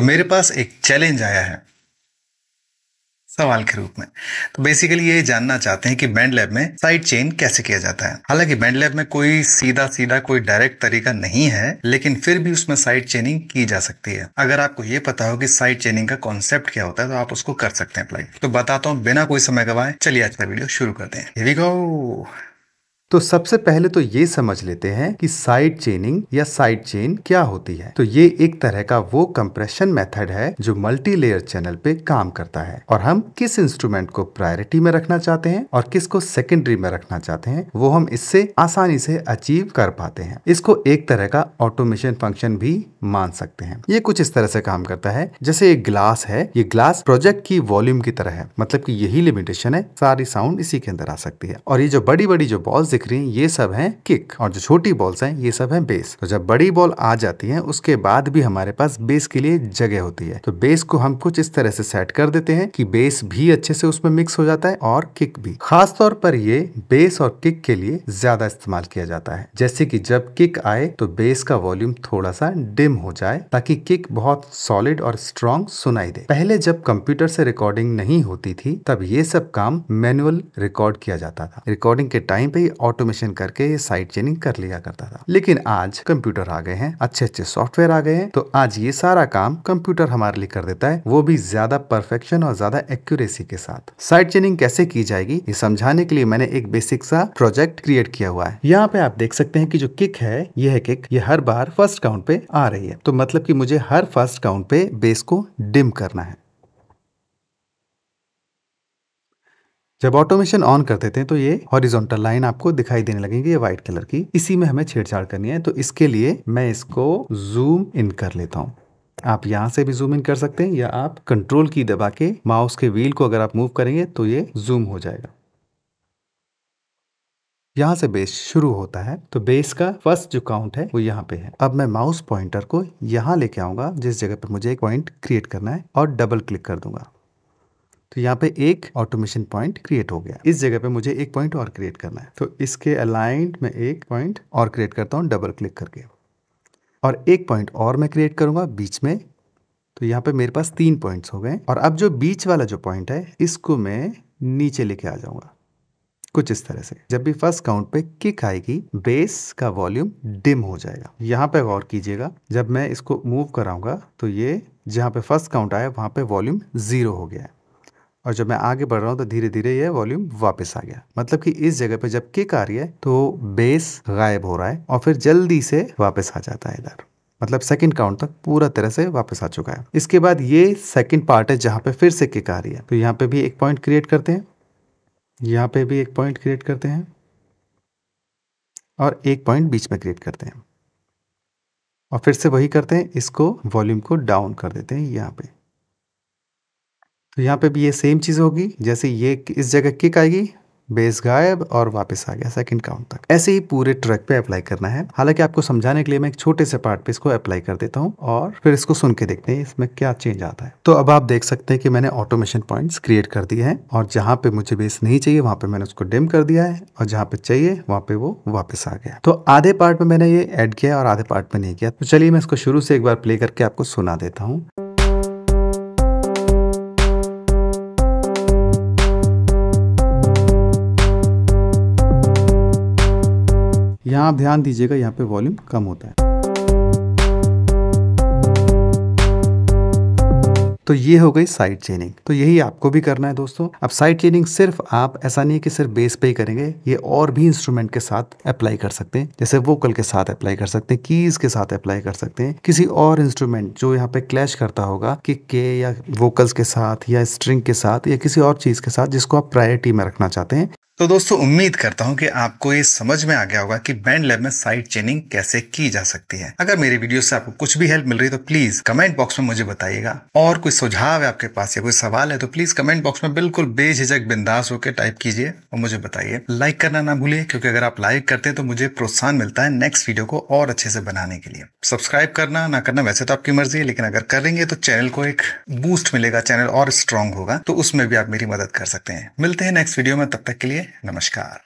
तो मेरे पास एक चैलेंज आया है सवाल के रूप में। तो बेसिकली ये जानना चाहते हैं कि बैंडलैब में साइड चेन कैसे किया जाता है। हालांकि बैंडलैब में कोई सीधा कोई डायरेक्ट तरीका नहीं है, लेकिन फिर भी उसमें साइड चेनिंग की जा सकती है। अगर आपको ये पता हो कि साइड चेनिंग का कॉन्सेप्ट क्या होता है तो आप उसको कर सकते हैं अप्लाई। तो बताता हूँ बिना कोई समय गवाए, चलिए आज का वीडियो शुरू करते हैं। Here we go. तो सबसे पहले तो ये समझ लेते हैं कि साइड चेनिंग या साइड चेन क्या होती है। तो ये एक तरह का वो कंप्रेशन मेथड है जो मल्टी लेयर चैनल पे काम करता है, और हम किस इंस्ट्रूमेंट को प्रायोरिटी में रखना चाहते हैं और किसको सेकेंडरी में रखना चाहते हैं वो हम इससे आसानी से अचीव कर पाते हैं। इसको एक तरह का ऑटोमेशन फंक्शन भी मान सकते हैं। ये कुछ इस तरह से काम करता है जैसे एक ग्लास है। ये ग्लास प्रोजेक्ट की वॉल्यूम की तरह है, मतलब की यही लिमिटेशन है, सारी साउंड इसी के अंदर आ सकती है। और ये जो बड़ी बड़ी जो बॉल्स ये सब हैं किक, और जो छोटी बॉल्स हैं ये सब हैं बेस। तो जब बड़ी बॉल आ जाती है उसके बाद भी हमारे पास बेस के लिए जगह होती है, तो बेस को हम कुछ इस तरह से सेट कर देते हैं कि बेस भी अच्छे से उसमें मिक्स हो जाता है और किक भी। खास तौर पर ये बेस और किक के लिए ज्यादा इस्तेमाल किया जाता है, जैसे कि जब किक आए तो बेस का वॉल्यूम थोड़ा सा डिम हो जाए ताकि किक बहुत सॉलिड और स्ट्रॉन्ग सुनाई दे। पहले जब कंप्यूटर से रिकॉर्डिंग नहीं होती थी तब ये सब काम मैनुअल रिकॉर्ड किया जाता था। रिकॉर्डिंग के टाइम पे ऑटोमेशन करके ये साइड चेनिंग कर लिया करता था, लेकिन आज कंप्यूटर आ गए हैं, अच्छे अच्छे सॉफ्टवेयर आ गए हैं, तो आज ये सारा काम कंप्यूटर हमारे लिए कर देता है, वो भी ज्यादा परफेक्शन और ज्यादा एक्यूरेसी के साथ। साइड चेनिंग कैसे की जाएगी ये समझाने के लिए मैंने एक बेसिक सा प्रोजेक्ट क्रिएट किया हुआ है। यहाँ पे आप देख सकते हैं कि जो किक है यह किक ये हर बार फर्स्ट काउंट पे आ रही है, तो मतलब कि मुझे हर फर्स्ट काउंट पे बेस को डिम करना है। जब ऑटोमेशन ऑन कर देते हैं तो ये हॉरिजॉन्टल लाइन आपको दिखाई देने लगेगी, ये व्हाइट कलर की, इसी में हमें छेड़छाड़ करनी है। तो इसके लिए मैं इसको जूम इन कर लेता हूँ। आप यहाँ से भी जूम इन कर सकते हैं या आप कंट्रोल की दबा के माउस के व्हील को अगर आप मूव करेंगे तो ये जूम हो जाएगा। यहाँ से बेस शुरू होता है, तो बेस का फर्स्ट जो काउंट है वो यहाँ पे है। अब मैं माउस पॉइंटर को यहाँ लेके आऊंगा जिस जगह पर मुझे एक पॉइंट क्रिएट करना है, और डबल क्लिक कर दूंगा। तो यहाँ पे एक ऑटोमेशन पॉइंट क्रिएट हो गया। इस जगह पे मुझे एक पॉइंट और क्रिएट करना है, तो इसके अलाइंड में एक पॉइंट और क्रिएट करता हूँ डबल क्लिक करके, और एक पॉइंट और मैं क्रिएट करूँगा बीच में। तो यहाँ पे मेरे पास तीन पॉइंट्स हो गए, और अब जो बीच वाला जो पॉइंट है इसको मैं नीचे लेके आ जाऊँगा कुछ इस तरह से। जब भी फर्स्ट काउंट पे किक आएगी बेस का वॉल्यूम डिम हो जाएगा। यहाँ पे गौर कीजिएगा, जब मैं इसको मूव कराऊँगा तो ये जहाँ पे फर्स्ट काउंट आया वहाँ पे वॉल्यूम जीरो हो गया है, और जब मैं आगे बढ़ रहा हूँ तो धीरे धीरे ये वॉल्यूम वापस आ गया। मतलब कि इस जगह पे जब किक आ रही है तो बेस गायब हो रहा है और फिर जल्दी से वापस आ जाता है इधर, मतलब सेकंड काउंट तक पूरा तरह से वापस आ चुका है। इसके बाद ये सेकंड पार्ट है जहाँ पे फिर से किक आ रही है, तो यहाँ पे भी एक पॉइंट क्रिएट करते हैं, यहाँ पे भी एक पॉइंट क्रिएट करते हैं, और एक पॉइंट बीच में क्रिएट करते हैं, और फिर से वही करते हैं, इसको वॉल्यूम को डाउन कर देते हैं यहाँ पे। तो यहाँ पे भी ये सेम चीज़ होगी, जैसे ये इस जगह किक आएगी बेस गायब और वापस आ गया सेकंड काउंट तक। ऐसे ही पूरे ट्रैक पे अप्लाई करना है। हालांकि आपको समझाने के लिए मैं एक छोटे से पार्ट पे इसको अप्लाई कर देता हूँ और फिर इसको सुन के देखते हैं इसमें क्या चेंज आता है। तो अब आप देख सकते हैं कि मैंने ऑटोमेशन पॉइंट्स क्रिएट कर दिए हैं, और जहाँ पे मुझे बेस नहीं चाहिए वहाँ पे मैंने उसको डिम कर दिया है, और जहाँ पे चाहिए वहाँ पे वो वापस आ गया। तो आधे पार्ट में मैंने ये एड किया और आधे पार्ट में नहीं किया। तो चलिए मैं इसको शुरू से एक बार प्ले करके आपको सुना देता हूँ। यहाँ आप ध्यान दीजिएगा, यहाँ पे वॉल्यूम कम होता है। तो ये हो गई साइड चेनिंग। तो यही आपको भी करना है दोस्तों। अब साइड चेनिंग सिर्फ आप ऐसा नहीं है कि सिर्फ बेस पे ही करेंगे, ये और भी इंस्ट्रूमेंट के साथ अप्लाई कर सकते हैं, जैसे वोकल के साथ अप्लाई कर सकते हैं, कीज के साथ अप्लाई कर सकते हैं, किसी और इंस्ट्रूमेंट जो यहाँ पे क्लैश करता होगा किक के या वोकल्स के साथ या स्ट्रिंग के साथ या किसी और चीज के साथ जिसको आप प्रायोरिटी में रखना चाहते हैं। तो दोस्तों उम्मीद करता हूं कि आपको ये समझ में आ गया होगा कि बैंडलैब में साइड चेनिंग कैसे की जा सकती है। अगर मेरे वीडियो से आपको कुछ भी हेल्प मिल रही है तो प्लीज कमेंट बॉक्स में मुझे बताइएगा, और कोई सुझाव है आपके पास या कोई सवाल है तो प्लीज कमेंट बॉक्स में बिल्कुल बेझिझक बिंदास होकर टाइप कीजिए और मुझे बताइए। लाइक करना ना भूलिए, क्योंकि अगर आप लाइक करते हैं तो मुझे प्रोत्साहन मिलता है नेक्स्ट वीडियो को और अच्छे से बनाने के लिए। सब्सक्राइब करना ना करना वैसे तो आपकी मर्जी है, लेकिन अगर करेंगे तो चैनल को एक बूस्ट मिलेगा, चैनल और स्ट्रांग होगा, तो उसमें भी आप मेरी मदद कर सकते हैं। मिलते हैं नेक्स्ट वीडियो में, तब तक के लिए नमस्कार।